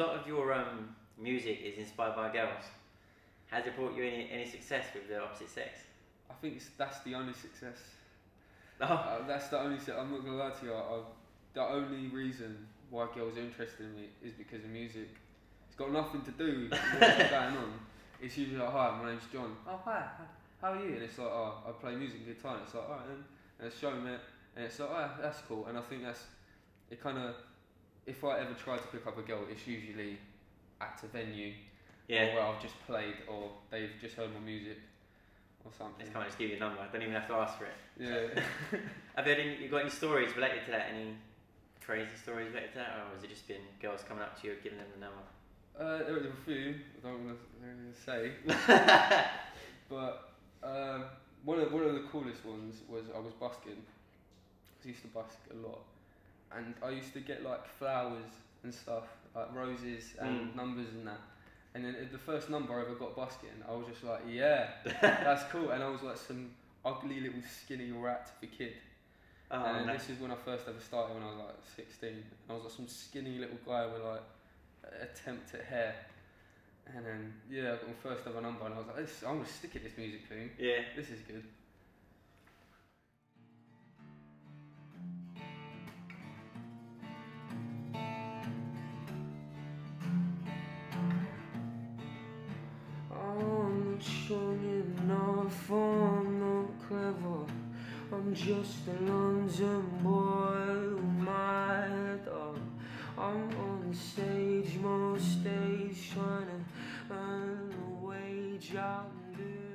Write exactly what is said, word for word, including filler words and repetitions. lot of your um, music is inspired by girls. Has it brought you any, any success with the opposite sex? I think it's, that's the only success. Oh. Uh, that's the only, I'm not going to lie to you, I, I, the only reason why girls are interested in me is because of music. It's got nothing to do with what's going on. It's usually like, hi, my name's John. Oh, hi, how are you? And it's like, oh, I play music and guitar. And it's like, alright then. And it's showing me. And it's like, oh, that's cool. And I think that's, it kind of, if I ever try to pick up a girl, it's usually at a venue. Yeah. Or where I've just played, or they've just heard my music, or something. It's kind of just give you a number. I don't even have to ask for it. Yeah. Have you, any, you got any stories related to that? Any crazy stories related to that? Or has it just been girls coming up to you and giving them the number? Uh, there were a few, I don't want to say. But uh, one, of, one of the coolest ones was I was busking. I used to busk a lot. And I used to get like flowers and stuff, like roses and mm. numbers and that. And then the first number I ever got busking, I was just like, yeah, that's cool. And I was like some ugly little skinny rat of a kid. Oh, and nice. This is when I first ever started, when I was like sixteen. And I was like some skinny little guy with like attempt at hair. And then, yeah, I got my first ever number and I was like, this, I'm going to stick at this music thing. Yeah. This is good. I'm just a London boy with my head up. I'm on stage, most days, trying to earn a wage out there.